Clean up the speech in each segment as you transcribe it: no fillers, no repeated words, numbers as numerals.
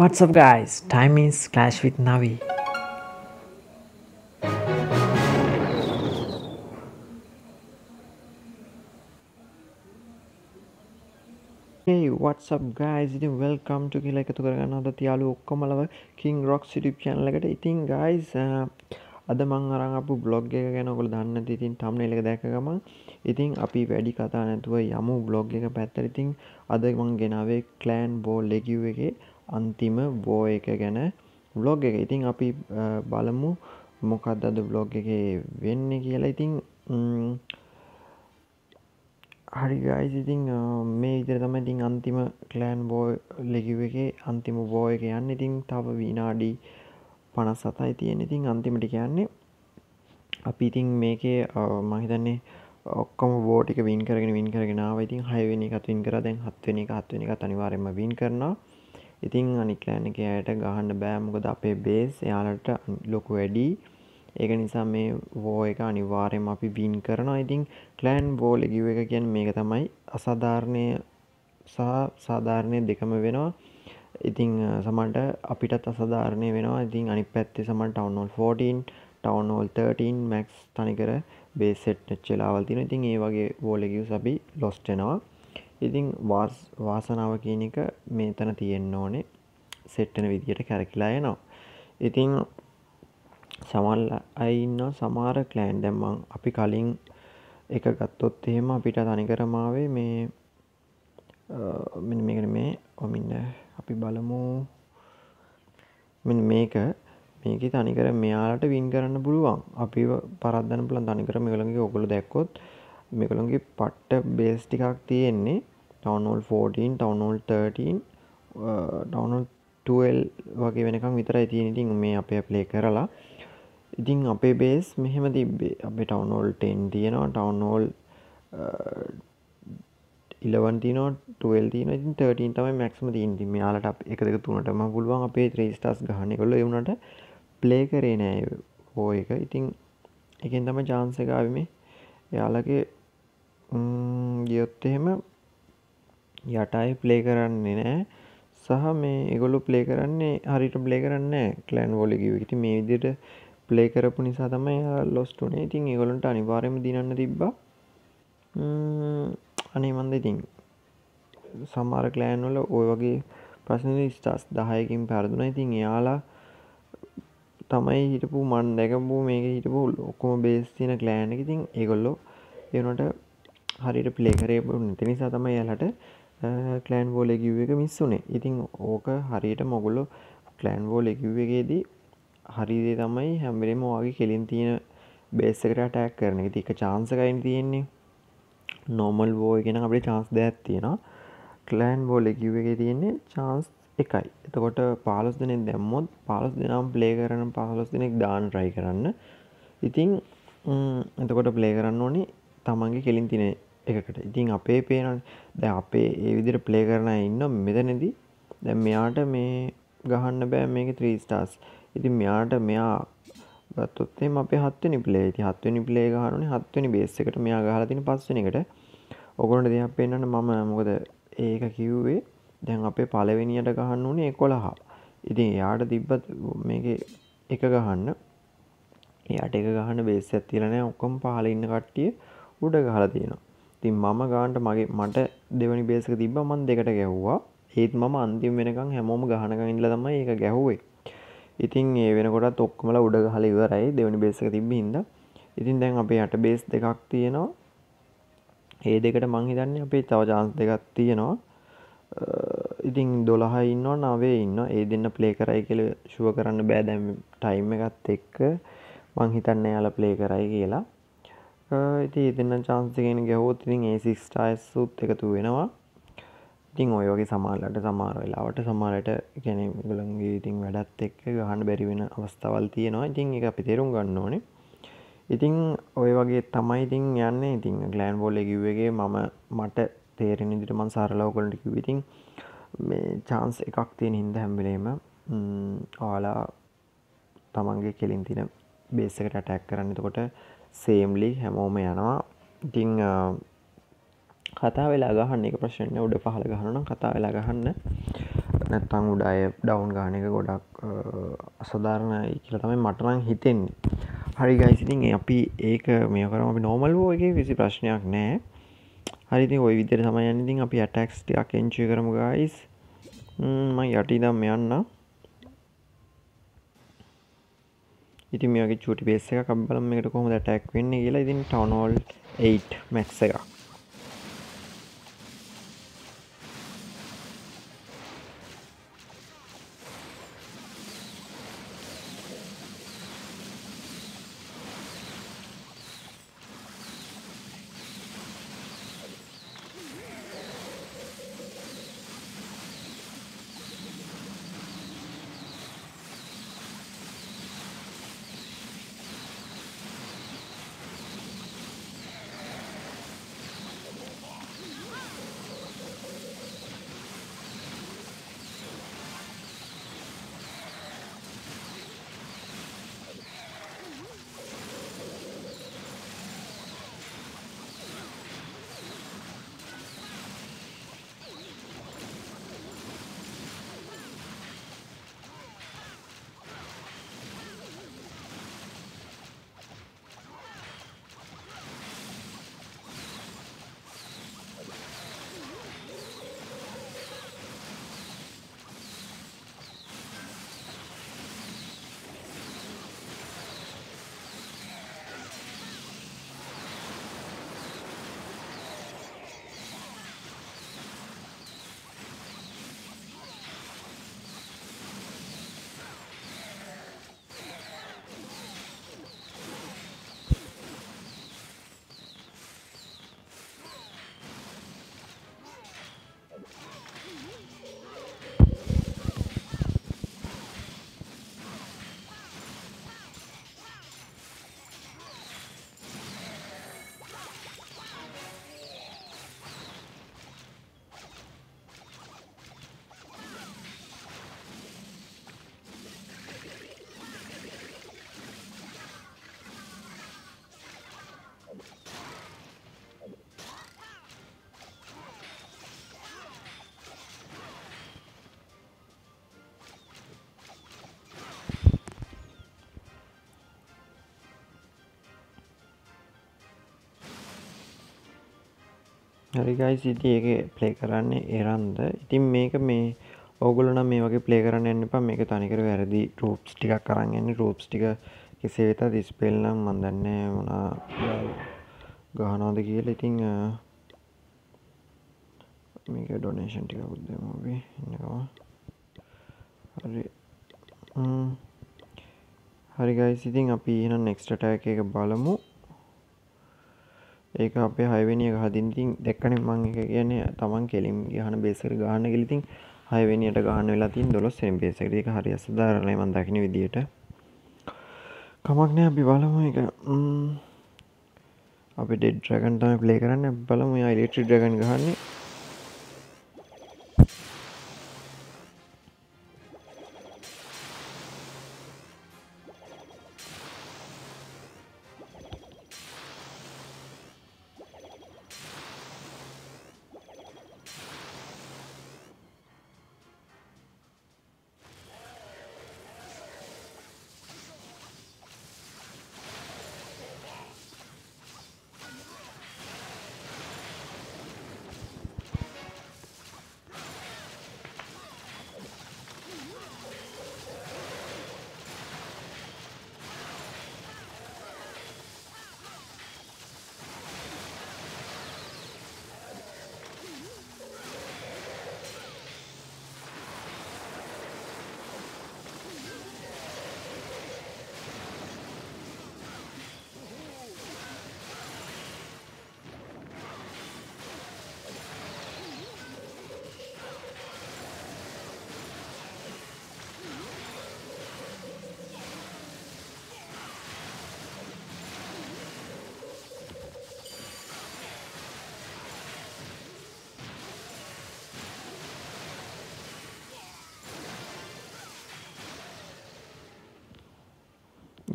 What's up guys, time is Clash with Navi. Hey, what's up guys, welcome to King Roxx YouTube channel. I think guys, අද මම අරන් ආපු blog එක ගැන ඔයගොල්ලෝ දන්නේ නැති ඉතින් thumbnail එක දැක්ක ගමන් ඉතින් අපි වැඩි කතා නැතුව යමු බ්ලොග් එක පැත්තට. ඉතින් අද මම ගෙනාවේ Clan War Leagues එකේ අන්තිම war එක ගැන බ්ලොග් එක. ඉතින් අපි බලමු මොකක්ද අද බ්ලොග් එකේ වෙන්නේ කියලා. ඉතින් හරි guys, ඉතින් මේ විදිහට තමයි ඉතින් අන්තිම Clan War Leagues එකේ අන්තිම war එක යන්නේ. ඉතින් තව විනාඩි 57යි තියෙන. ඉතින් අන්තිමට කියන්නේ අපි ඉතින් මේකේ මම හිතන්නේ ඔක්කොම වෝ ටික වින් කරගෙන ආවා. ඉතින් 6 වෙනි එකත් වින් කරා. දැන් 7 වෙනි එක 8 වෙනි එකත් අනිවාර්යයෙන්ම වින් කරනවා. ඉතින් අනිත් ක්ලෑන් එකේ අයට ගහන්න බෑ. මොකද අපේ බේස් එයාලට ලොකු වැඩි. ඒක නිසා මේ වෝ එක අනිවාර්යයෙන්ම අපි වින් කරනවා. ඉතින් ක්ලෑන් වෝ ලීග් එක කියන්නේ මේක තමයි. අසාධාරණය සහ සාධාරණය දෙකම වෙනවා. ඉතින් සමහරට අපිටත් අසාධාරණේ වෙනවා. ඉතින් අනිත් පැත්තේ සමහර town hall 14 town hall 13 max තනිකර බේස් සෙට් වෙච්චලාවල් තියෙනවා. ඉතින් ඒ වගේ වෝල් එකකින් අපි ලොස්ට් වෙනවා. ඉතින් වාසනාව කියන එක මෙතන තියෙන්න ඕනේ. සෙට් වෙන විදියට කරකිලා යනවා. ඉතින් සමහර අය ඉන්නවා සමහර ක්ලෑන් දැන් මම අපි කලින් එක ගත්තොත් එහෙම අපිට තනිකරම ආවේ මේ මෙන්න මේක නෙමේ. ඔමින්න අපි බලමු මෙන්න මේකේ තනිකර මෙයාලට වින් කරන්න පුළුවන්. අපි පරද්දන්න පුළුවන් තනිකර මේගොල්ලන්ගේ. ඔයගොල්ලෝ දැක්කොත් මේගොල්ලන්ගේ පට්ට බේස් ටිකක් තියෙන්නේ. Town hall 14 town hall 13 town hall 12 වගේ වෙනකන් විතරයි තියෙන්නේ. ඉතින් මේ අපේ ප්ලේ කරලා ඉතින් අපේ බේස් මෙහෙම තිබ්බේ. අපේ ටවුන් හෝල් 10 තියෙනවා ටවුන් හෝල් 11 තියෙනවා 12 තියෙනවා. ඉතින් 13 තමයි මැක්සිමම් තියෙන්නේ. ඉතින් මෙයාලට අපි 1 2 3ටම පුළුවන් අපේ 3 stars ගන්න. ඒගොල්ලෝ ඒ වුණාට ප්ලේ කරේ නෑ හෝ එක. ඉතින් එකෙන් තමයි chance එක ආවේ මේ. එයාලගේ ගියොත් එහෙම යටයි ප්ලේ කරන්නේ නෑ. සහ මේ ඒගොල්ලෝ ප්ලේ කරන්නේ හරියට ප්ලේ කරන්නේ නෑ Clan War Leagues එක. ඉතින් මේ විදිහට ප්ලේ කරපු නිසා තමයි lost උනේ. ඉතින් ඒගොල්ලන්ට අනිවාර්යයෙන්ම දිනන්න තිබ්බා. අනේ මන්ද ඉතින් සමහර ක්ලෑන් වල ওই වගේ ප්‍රශ්න වල ස්ටාර්ස් 10කින් පරදුනා. ඉතින් එයාලා තමයි හිටපු මන් දැකපු මේකේ හිටපු ඔක්කොම බේස් තියෙන ක්ලෑන් එක. ඉතින් ඒගොල්ලෝ ඒනොට හරියට ප්ලේ කරේ නැති නිසා තමයි එයාලට ක්ලෑන් වෝල් ලීග් එක මිස් වුනේ. ඉතින් ඕක හරියටම ඔගොල්ලෝ ක්ලෑන් වෝල් ලීග් එකේදී හරියදී තමයි හැම වෙලේම ඔයගේ කෙලින් තියෙන බේස් එකට ඇටැක් කරන එක. ඉතින් එක chance එකකින් තියෙන්නේ. නෝමල් වෝ එකෙන් අපිට chance දෙකක් තියෙනවා. ක්ලෑන් වෝ ලීග් එකේ තියෙන්නේ chance එකයි. එතකොට 15 දිනෙන් දැම්මොත් 15 දිනම ප්ලේ කරන 15 දිනෙක දාන්න try කරන්න. ඉතින් එතකොට ප්ලේ කරන්න ඕනේ තමන්ගේ කෙලින් තියෙන එකකට. ඉතින් අපේ පේනනේ. දැන් අපේ මේ විදිහට ප්ලේ කරන අය ඉන්නවා මෙතනදී. දැන් මෙයාට මේ ගහන්න බෑ මේකේ 3 stars. ඉතින් මෙයාට මෙයා ගත්තොත් එහෙම අපේ 7 වෙනි ප්ලේ. ඉතින් 7 වෙනි ප්ලේ ගහන්න ඕනේ 7 වෙනි බේස් එකට. මෙයා ගහලා තියෙන 5 වෙනි එකට. ඔයගොල්ලන්ට දෙයක් පෙන්නන්න මම මොකද ඒක කිව්වේ. දැන් අපේ පළවෙනියට ගහන්න උනේ 11. ඉතින් එයාට තිබ්බත් මේකේ එක ගහන්න. එයාට එක ගහන්න බේස් එකක් තියලා නැහැ. ඔක්කොම පහළ ඉන්න කට්ටිය උඩ ගහලා තියෙනවා. ඉතින් මම ගානට මට දෙවෙනි බේස් එක තිබ්බා. මම දෙකට ගැහුවා. ඒත් මම අන්තිම වෙනකන් හැමෝම ගහනකන් ඉඳලා තමයි ඒක ගැහුවේ. ඉතින් ඒ වෙනකොටත් ඔක්කොමලා උඩ ගහලා ඉවරයි. දෙවෙනි බේස් එක තිබ්බේ හින්දා. ඉතින් දැන් අපේ යට බේස් දෙකක් තියෙනවා. ඒ දෙකට මං හිතන්නේ අපේ තව chance දෙකක් තියෙනවා. ඉතින් 12 ඉන්නවා 9 ඉන්නවා. ඒ දෙන්න ප්ලේ කරයි කියලා ෂුවර් කරන්න බෑ දැන් ටයිම් එකත් එක්ක. මං හිතන්නේ යාලා ප්ලේ කරයි කියලා. ඉතින් ඒ දෙන්න chance එකකින් ගහුවොත් ඉතින් A6 stars උත් එකතු වෙනවා. ඉතින් ඔය වගේ සමානලට සමාන වෙලාවට සමානලට يعني ඒගොල්ලන්ගේ ඉතින් වැඩත් එක්ක ගහන්න බැරි වෙන අවස්ථාවල් තියෙනවා. ඉතින් ඒක අපි තේරුම් ගන්න ඕනේ. ඉතින් ඔය වගේ තමයි ඉතින් යන්නේ. ඉතින් Clan War Leagues එකේ මට තේරෙන විදිහට මම සරලව ඔයගොල්ලන්ට කිව්වේ. ඉතින් මේ chance එකක් තියෙන හින්දා හැම වෙලේම ඔයාලා තමන්ගේ කෙලින් තියෙන බේස් එකට ඇටැක් කරන්න. එතකොට සේම්ලි හැමෝම යනවා. ඉතින් කතා වෙලා ගහන්න එක ප්‍රශ්නේ. උඩ පහළ ගහනවා නම් කතා වෙලා ගහන්න. නැත්තම් උඩ අය ඩවුන් ගන්න එක ගොඩක් අසාධාරණයි කියලා තමයි මට නම් හිතෙන්නේ. හරි ගයිස්, ඉතින් අපි ඒක මෙයා කරමු. අපි normal වෝ එකේ කිසි ප්‍රශ්නයක් නැහැ. හරි, ඉතින් ওই විදිහට තමයි යන්නේ. ඉතින් අපි attacks ටිකක් enjoy කරමු ගයිස්. මම යටි ඉඳන් මෙයන්න. ඉතින් මෙයාගේ චූටි බේස් එකක් අපි බලමු මේකට කොහොමද attack වෙන්නේ කියලා. ඉතින් town hall 8 max එකක්. හරි ගයිස්, ඉතින් ඒක ප්ලේ කරන්නේ එරන්ද. ඉතින් මේක මේ ඕගොල්ලෝ නම් මේ වගේ ප්ලේ කරන්න යන්න එපා. මේක තනිකර වැරදි රූප්ස් ටිකක් අරන් යන්නේ. රූප්ස් ටික කෙසේ වෙතත් ස්පෙල් නම් මන් දන්නේ මොනා ගහනවද කියලා. ඉතින් මේක ඩොනේෂන් ටිකක් දෙමු අපි ඉන්නකම. හරි හරි ගයිස්, ඉතින් අපි එහෙනම් නෙක්ස්ට් ඇටැක් එක බලමු. ඒක අපේ හයවෙනිය ගහදින්. ඉතින් දැක්කනේ මම ඒක කියන්නේ තමන් කෙලින් ගහන බේස් එකට ගහන්න කියලා. ඉතින් හයවෙනියට ගහන්න වෙලා තියෙන 12 වෙනි බේස් එකට. ඒක හරිය අසාධාරණයි මම දකින්න විදියට. කමක් නෑ, අපි බලමු ඒක. අපි ඩෙඩ් ඩ්‍රැගන් තමයි ප්ලේ කරන්නේ. අපි බලමු යා ඉලෙක්ට්‍රික් ඩ්‍රැගන් ගහන්නේ.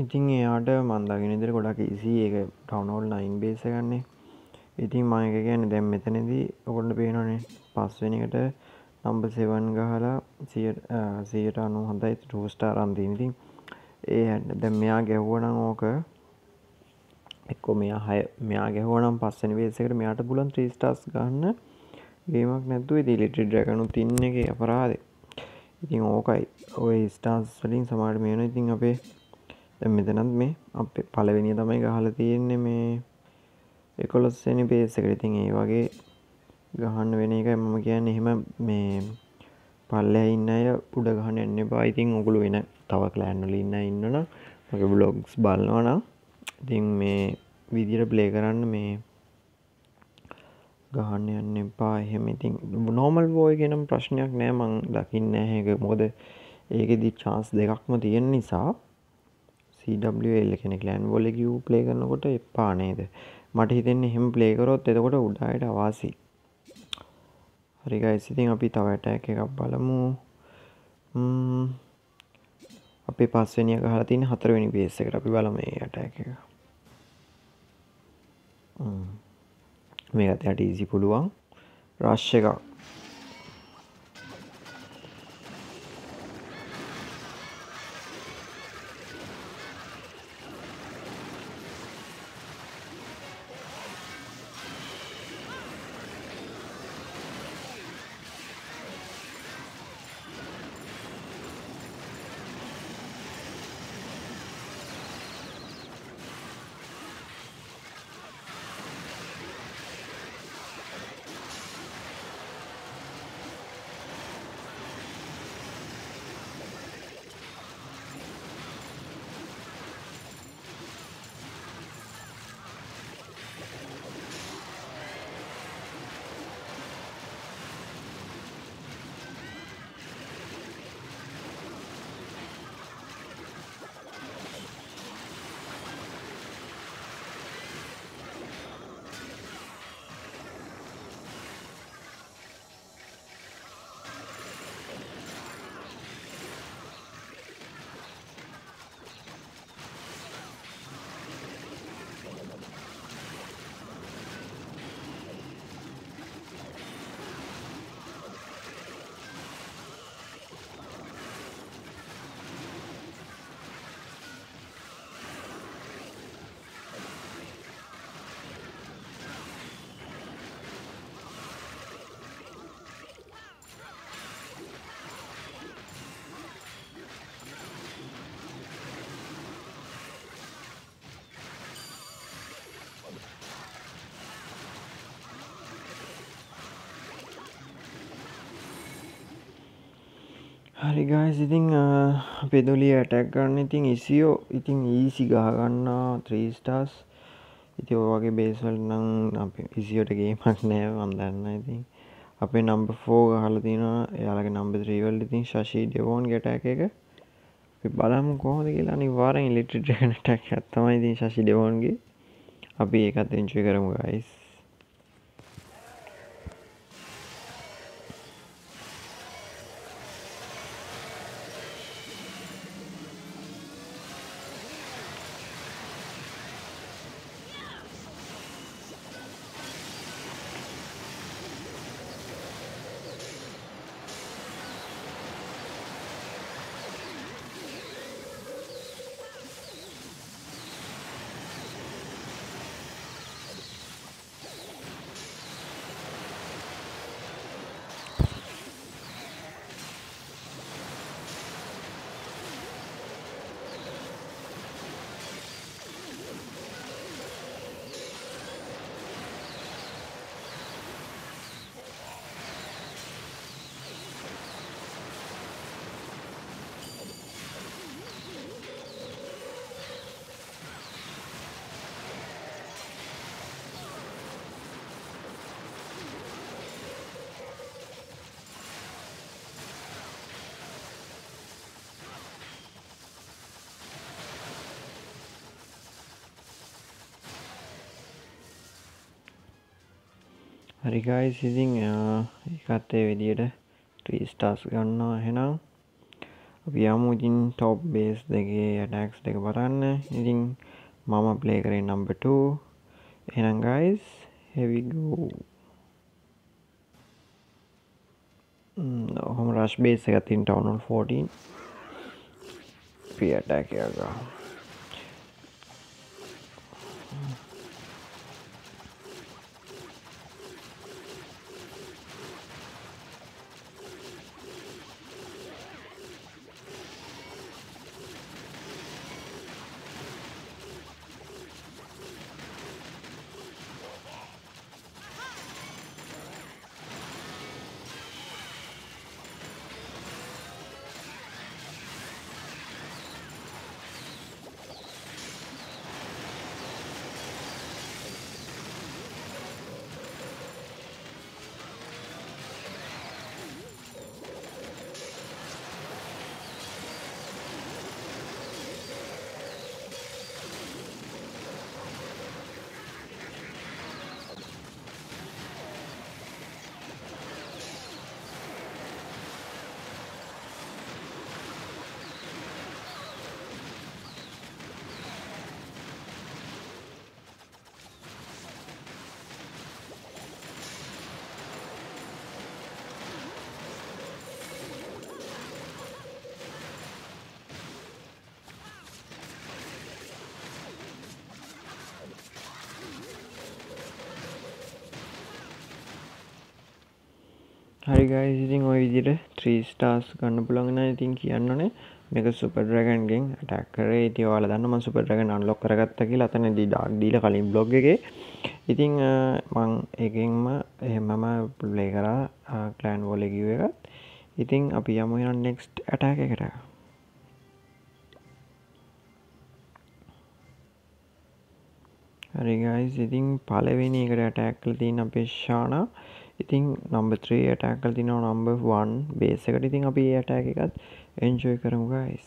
ඉතින් එයාට මන් දකින්න විදිහට ගොඩක් ඉසි ඒක ටවුන් හෝල් 9 බේස් එක ගන්න. ඉතින් මම ඒක කියන්නේ දැන් මෙතනදී ඔයගොල්ලෝ පේනවනේ 5 වෙනි එකට number 7 ගහලා 197යි 2 star අරන් තියෙන. ඉතින් ඒ දැන් මෙයා ගැහුවනම් ඕක එක්කෝ මෙයා 6 මෙයා ගැහුවනම් පස්වෙනි වේස් එකට මෙයාට පුළුවන් 3 stars ගන්න. ගේමක් නැද්දෝ ඒ ඩිලිටර් ඩ්‍රැගන් උත් ඉන්න එකේ අපරාධේ. ඉතින් ඕකයි. ඔය stars වලින් සමහර මේ වෙනවා. ඉතින් අපේ දැන් මෙතනත් මේ අපේ පළවෙනිය තමයි ගහලා තියෙන්නේ මේ 11 වෙනි බේස් එකට. ඉතින් ඒ වගේ ගහන්න වෙන එකයි මම කියන්නේ. එහෙම මේ පල්ලෙහා ඉන්න අය උඩ ගහන්න යන්න එපා. ඉතින් ඔගොල්ලෝ වෙන තව ක්ලෑන් වල ඉන්න අය ඉන්නවනම් මගේ බ්ලොග්ස් බලනවා නම් ඉතින් මේ විදියට ප්ලේ කරන්න මේ ගහන්න යන්න එපා. එහෙම ඉතින් normal boy කියනම ප්‍රශ්නයක් නෑ මං දකින්නේ නැහැ ඒක. මොකද ඒකෙදි chance දෙකක්ම තියෙන නිසා CWL කියන්නේ Clan War League you play කරනකොට එපා නේද මට හිතෙන්නේ. එහෙම ප්ලේ කරොත් එතකොට උඩායට අවාසි. හරි guys, ඉතින් අපි තව ඇටැක් එකක් බලමු. අපි පස්වෙනිය ගහලා තියෙන 4 වෙනි බේස් එකට අපි බලමු මේ ඇටැක් එක. මේකට යට ඉසි පුළුවන් රෂ් එකක්. හරි guys, ඉතින් අපි දොලිය ඇටැක් ගන්න. ඉතින් ඉසියෝ ඉතින් ඊසි ගහ ගන්නවා 3 stars. ඉතින් ඔය වගේ බේස් වල නම් අපි ඉසියට ගේමක් නෑ මම දන්නා. ඉතින් අපේ number 4 ගහලා තිනවා. එයාලගේ number 3 වල ඉතින් ශෂි ඩෙවෝන්ගේ ඇටැක් එක අපි බලමු කොහොමද කියලා. අනිවාර්යෙන් ඉලෙක්ට්‍රික් ඩ්‍රැගන් ඇටැක් එකක් තමයි ඉතින් ශෂි ඩෙවෝන්ගේ. අපි ඒකත් එන්ජොයි කරමු guys. හරි guys, ඉතින් ඒකත් ඒ විදියට 3 stars ගන්නවා. එහෙනම් අපි යමු ඉතින් top base දෙකේ attacks දෙක බලන්න. ඉතින් මම play කරේ number 2. එහෙනම් guys, here we go. No, हम रश बेच सका 3 टाउन और 14 फिर अटैक कियागा। හරි guys, ඉතින් ඔය විදිහට 3 stars ගන්න පුළුවන් නේද? ඉතින් කියන්න ඕනේ මේක super dragon ගෙන් attack කරේ. ඉතින් ඔයාලා දන්නවා මම super dragon unlock කරගත්තා කියලා අතනදී dark දීලා කලින් blog එකේ. ඉතින් මම එකෙන්ම එහෙමම play කරා clan war league එකත්. ඉතින් අපි යමු ඊළඟ next attack එකට. හරි guys, ඉතින් පළවෙනි එකට attack කරලා තියෙන අපේ ශානා ඉතින් number 3 attack කරලා තිනවා number 1 base එකට. ඉතින් අපි මේ attack එකත් enjoy කරමු guys.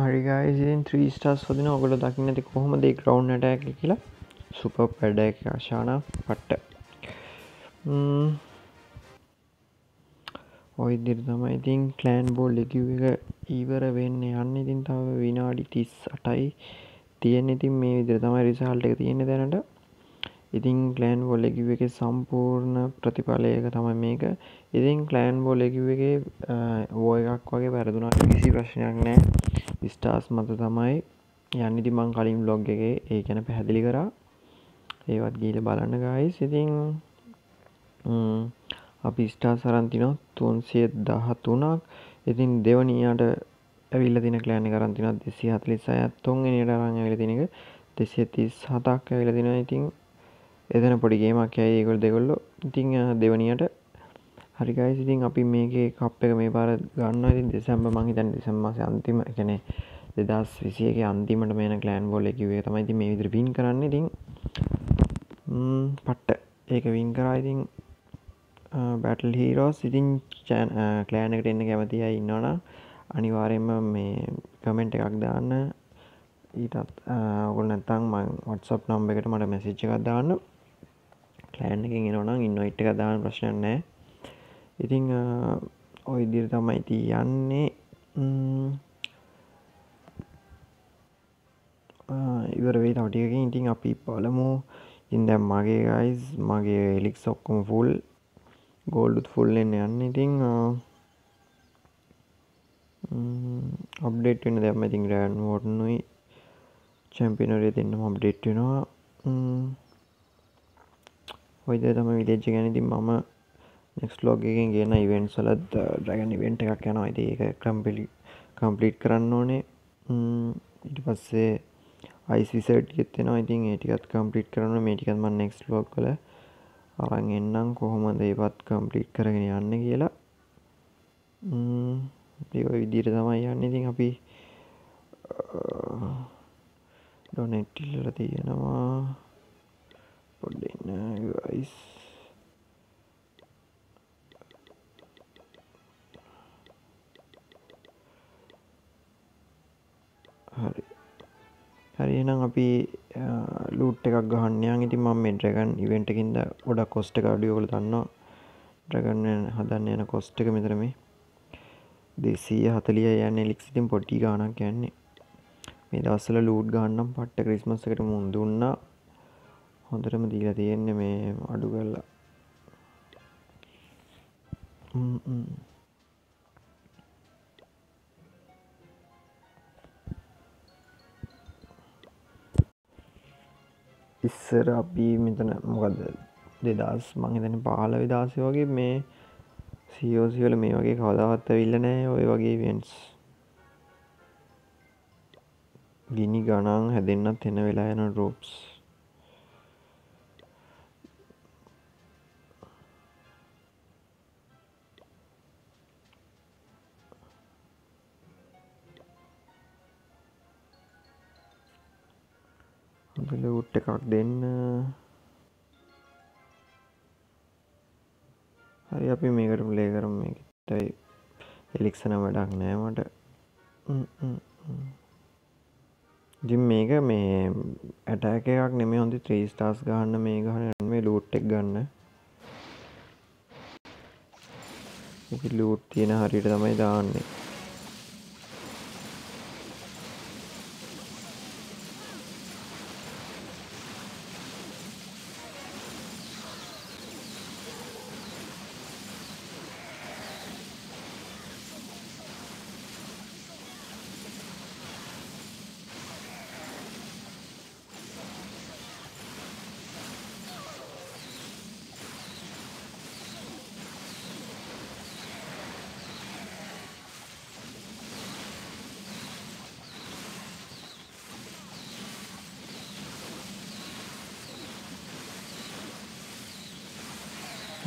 Alright guys, in 3 stars for the Nogolo Dakina, the Kohoma, the ground attack, killer, super paddock, Ashana, but ඔය ඉදිරිය තමයි ඉතින් ක්ලෑන් බෝල් එකේ එක ඉවර වෙන්නේ. අන්න ඉතින් තව විනාඩි 38යි තියෙන. ඉතින් මේ විදිහට තමයි රිසල්ට් එක තියෙන්නේ දැනට. ඉතින් ක්ලෑන් බෝල් එකේ සම්පූර්ණ ප්‍රතිඵලය එක තමයි මේක. ඉතින් ක්ලෑන් බෝල් එකේ වෝ එකක් වගේ වැරදුනා කිසි ප්‍රශ්නයක් නැහැ. ස්ටාර්ස් මත තමයි යන්නේ. ඉතින් මම කලින් vlog එකේ ඒ ගැන පැහැදිලි කරා. ඒවත් ගිහලා බලන්න guys. ඉතින් අපි ස්ටාර් අරන් තිනවා 313ක්. ඉතින් දෙවනියට ඇවිල්ලා තින ක්ලෑන් එක අරන් තිනවා 246ක්. තුන්වෙනියට අරන් ඇවිල්ලා තින එක 237ක් ඇවිල්ලා තිනවා. ඉතින් එතන පොඩි ගේමක් ඇයි ඒගොල්ලෝ දෙගොල්ලෝ. ඉතින් දෙවනියට හරි guys. ඉතින් අපි මේකේ කප් එක මේ පාර ගන්නවා. ඉතින් දෙසැම්බර් මං හිතන්නේ දෙසැම්බර් මාසේ අන්තිම, ඒ කියන්නේ 2021 ගේ අන්තිමට මේන ක්ලෑන් වෝල් එක කිව්වේ තමයි ඉතින් මේ විදිහට වින් කරන්න. ඉතින් පට්ට ඒක වින් කරා. ඉතින් battle heroes ඉතින් clan එකට එන්න කැමති අය ඉන්නවනම් අනිවාර්යයෙන්ම මේ comment එකක් දාන්න. ඊටත් ඕගොල්ලෝ නැත්නම් මම WhatsApp number එකට මට message එකක් දාන්න. clan එකෙන් එනවනම් invite එකක් දාන්න ප්‍රශ්නයක් නැහැ. ඉතින් ওই විදිහට තමයි තියන්නේ. ඉවර වෙයි තව ටිකකින්. ඉතින් අපි බලමු. ඉතින් දැන් මගේ guys මගේ elix ඔක්කොම full गोल्ड फुल लेने आने थिंग अपडेट इन दे मैं थिंग ग्रैंड मोड नई चैंपियन रे दिन अपडेट इन वही दे तो मैं विलेज के नहीं थी मामा नेक्स्ट लॉग के गेना इवेंट साला ड्रैगन इवेंट का क्या ना आई थी एक कंप्लीट कराना ने इट बस से आईसी सेट कितने ना आई थिंग एटी का कंप्लीट कराना मेटी का मैं नेक्स्ट लॉग को ले අරන් එන්නම් කොහොමද ඒවත් කම්ප්ලීට් කරගෙන යන්නේ කියලා. ඒ වගේ විදිහට තමයි යන්නේ. ඉතින් අපි ඩොනේට් වල තියෙනවා පොඩ්ඩක් ඉන්න guys. හරි. හරි එහෙනම් අපි ලූට් එකක් ගහන්න යන්. ඉතින් මම මේ ඩ්‍රැගන් ඉවෙන්ට් එකකින්ද ගොඩක් කොස්ට් එක අඩුයි. ඔයගොල්ලෝ දන්නවා ඩ්‍රැගන් හදන්න යන කොස්ට් එක මෙතන මේ 240යි යන්නේ එලික්ස්. ඉතින් පොඩි ගාණක් යන්නේ. මේ දවස්වල ලූට් ගහන්නම් පට්ට ක්‍රිස්මස් එකට මුන් දුන්නා. හොඳටම දීලා තියෙන්නේ මේ අඩු කරලා. ඉස්සර අපි මෙතන මොකද 2000 මං හිතන්නේ 15000 වගේ මේ COC වල මේ වගේ කවදාවත් ඇවිල්ලා නැහැ ඔය වගේ ඉවෙන්ට්ස්. ගිනි ගණන් හැදෙන්නත් එන වෙලා යන රූප්ස්. ලූට් එකක් දෙන්න. හරි අපි මේකට ප්ලේ කරමු. මේකයි එලික්ස් නම් වැඩක් නෑ මට. ඉතින් මේක මේ ඇටැක් එකක් නෙමෙයි. හොඳ 3 ස්ටාර්ස් ගන්න මේ ගන්න මේ ලූට් එක ගන්න. මේක ලූට් තියෙන හරියට තමයි දාන්නේ.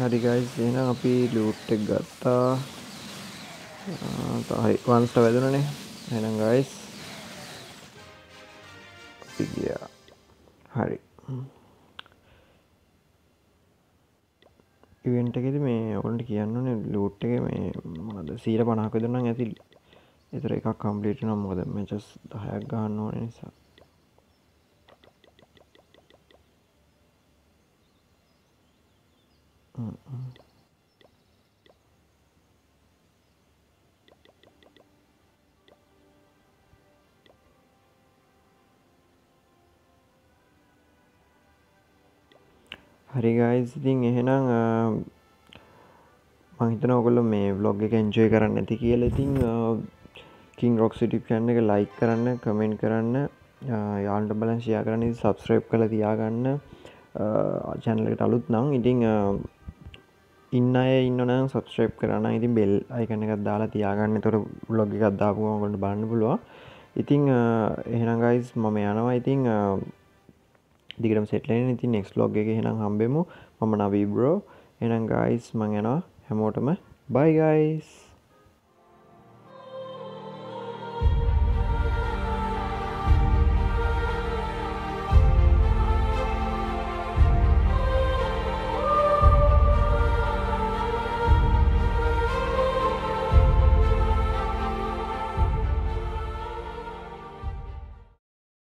හරි guys එහෙනම් අපි ලූට් එක ගත්තා. තායි වන්ස්ට වැදුණනේ. එහෙනම් guys අපි ගියා. හරි. ඉවෙන්ට් එකේදී මේ ඔයගොල්ලන්ට කියන්න ඕනේ ලූට් එකේ මේ මොනවද 150ක් විතර නම් ඇති ඉතින් එකක් කම්ප්ලීට් වෙනවා මොකද මැචස් 10ක් ගන්න ඕනේ නිසා. හරි ගයිස් ඉතින් එහෙනම් මහිතන ඔගොල්ලෝ මේ vlog එක enjoy කරන්න ඇති කියලා. ඉතින් King Roxx YouTube channel එක like කරන්න, comment කරන්න, යාළුවන්ට බලන්න share කරන්න, ඉතින් subscribe කරලා තියාගන්න channel එකට අලුත් නම්. ඉතින් ඉන්න අය ඉන්නවනම් subscribe කරන්න. ඉතින් bell icon එකක් දාලා තියාගන්න. ඒතකොට vlog එකක් දාපුවම ඔයගොල්ලෝ බලන්න පුළුවන්. ඉතින් එහෙනම් guys මම යනවා. ඉතින් දිගටම settle වෙන්න. ඉතින් next vlog එකේ එහෙනම් හම්බෙමු. මම Navi bro. එහෙනම් guys මම යනවා. හැමෝටම bye guys.